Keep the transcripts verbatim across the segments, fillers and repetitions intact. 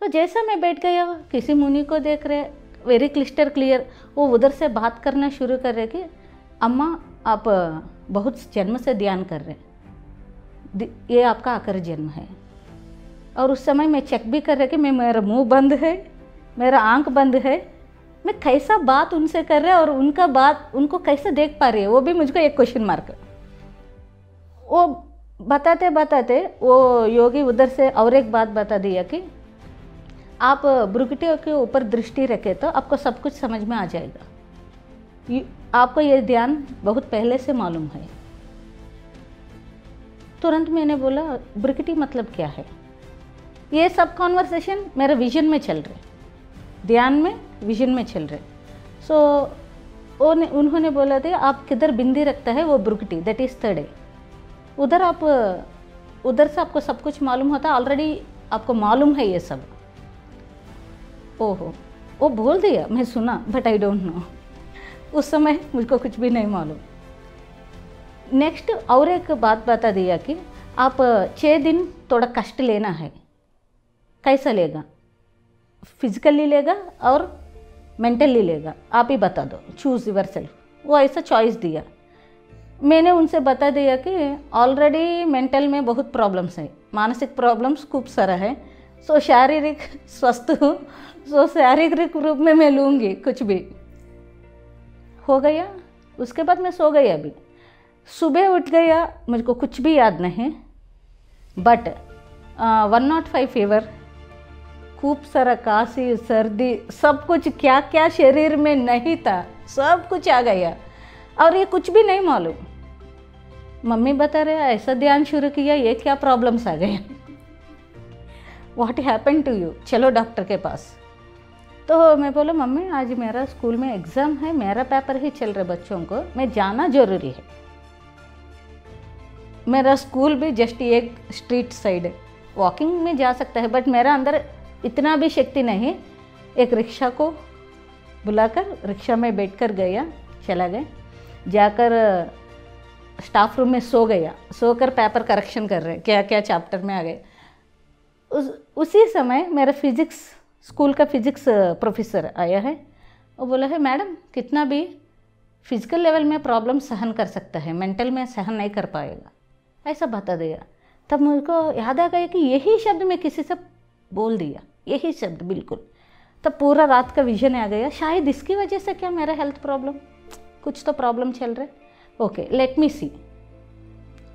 तो जैसा मैं बैठ गया किसी मुनि को देख रहे, वेरी क्लिस्टर क्लियर, वो उधर से बात करना शुरू कर रहे कि अम्मा आप बहुत जन्म से ध्यान कर रहे, ये आपका आकर जन्म है। और उस समय मैं चेक भी कर रहे कि मैं मेरा मुंह बंद है, मेरा आंख बंद है, मैं कैसा बात उनसे कर रहे और उनका बात उनको कैसे देख पा रही है, वो भी मुझको एक क्वेश्चन मार्क। वो बताते बताते वो योगी उधर से और एक बात बता दिया कि आप भ्रुकुटियों के ऊपर दृष्टि रखें तो आपको सब कुछ समझ में आ जाएगा, आपको ये ध्यान बहुत पहले से मालूम है। तुरंत मैंने बोला भ्रुकुटी मतलब क्या है। ये सब कॉन्वर्सेशन मेरे विजन में चल रहे, ध्यान में विजन में चल रहे। सो so, उन्होंने बोला थे आप किधर बिंदी रखता है वो भ्रुकुटी, दैट इज़ थर्ड आई, उधर आप उधर से आपको सब कुछ मालूम होता, ऑलरेडी आपको मालूम है ये सब। ओहो, वो बोल दिया, मैं सुना बट आई डोंट नो, उस समय मुझको कुछ भी नहीं मालूम। नेक्स्ट और एक बात बता दिया कि आप छः दिन थोड़ा कष्ट लेना है, कैसा लेगा, फिजिकली लेगा और मेंटली लेगा, आप ही बता दो, चूज़ योर सेल्फ। वो ऐसा चॉइस दिया। मैंने उनसे बता दिया कि ऑलरेडी मेंटल में बहुत प्रॉब्लम्स हैं, मानसिक प्रॉब्लम्स खूब सारा है, सो शारीरिक स्वस्थ हूँ, सो शारीरिक रूप में मैं लूँगी कुछ भी। हो गया, उसके बाद मैं सो गई। अभी सुबह उठ गया, मुझको कुछ भी याद नहीं, but one not five fever, खूब सारा कासी सर्दी सब कुछ, क्या क्या शरीर में नहीं था सब कुछ आ गया, और ये कुछ भी नहीं मालूम। मम्मी बता रहे ऐसा ध्यान शुरू किया, ये क्या प्रॉब्लम्स आ गए, व्हाट हैपन टू यू, चलो डॉक्टर के पास। तो मैं बोला मम्मी आज मेरा स्कूल में एग्ज़ाम है, मेरा पेपर ही चल रहा है, बच्चों को मैं जाना ज़रूरी है, मेरा स्कूल भी जस्ट एक स्ट्रीट साइड है, वॉकिंग में जा सकता है, बट मेरा अंदर इतना भी शक्ति नहीं। एक रिक्शा को बुलाकर रिक्शा में बैठकर गया, चला गया, जाकर स्टाफ रूम में सो गया, सोकर पेपर करेक्शन कर रहे क्या क्या चैप्टर में आ गए। उस उसी समय मेरा फिज़िक्स स्कूल का फिज़िक्स प्रोफेसर आया है, वो बोला है मैडम कितना भी फिज़िकल लेवल में प्रॉब्लम सहन कर सकता है, मेंटल में सहन नहीं कर पाएगा, ऐसा बता दिया। तब मुझको याद आ गया कि यही शब्द मैं किसी से बोल दिया, यही शब्द बिल्कुल। तब पूरा रात का विजन आ गया, शायद इसकी वजह से क्या मेरा हेल्थ प्रॉब्लम, कुछ तो प्रॉब्लम चल रहा है। ओके लेट मी सी,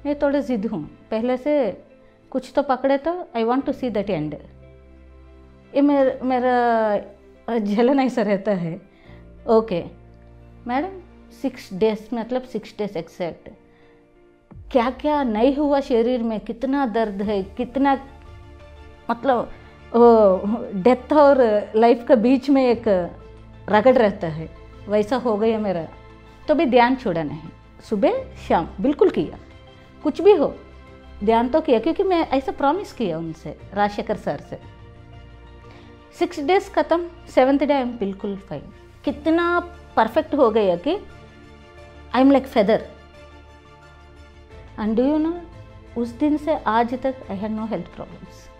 मैं थोड़ा ज़िद हूँ, पहले से कुछ तो पकड़े तो I want to see that end, ये मेर, मेरा जलन ऐसा रहता है। ओके मैडम सिक्स डेज मतलब सिक्स डेज एक्सैक्ट, क्या क्या नहीं हुआ शरीर में, कितना दर्द है, कितना मतलब डेथ और लाइफ के बीच में एक रगड़ रहता है, वैसा हो गया मेरा। तो भी ध्यान छोड़ा नहीं, सुबह शाम बिल्कुल किया, कुछ भी हो ध्यान तो किया, क्योंकि मैं ऐसा प्रॉमिस किया उनसे, राजशेखर सर से। सिक्स डेज ख़त्म, सेवन्थ डे आई एम बिल्कुल फाइन, कितना परफेक्ट हो गया कि I am like feather. And do you know, उस दिन से आज तक I had no health problems.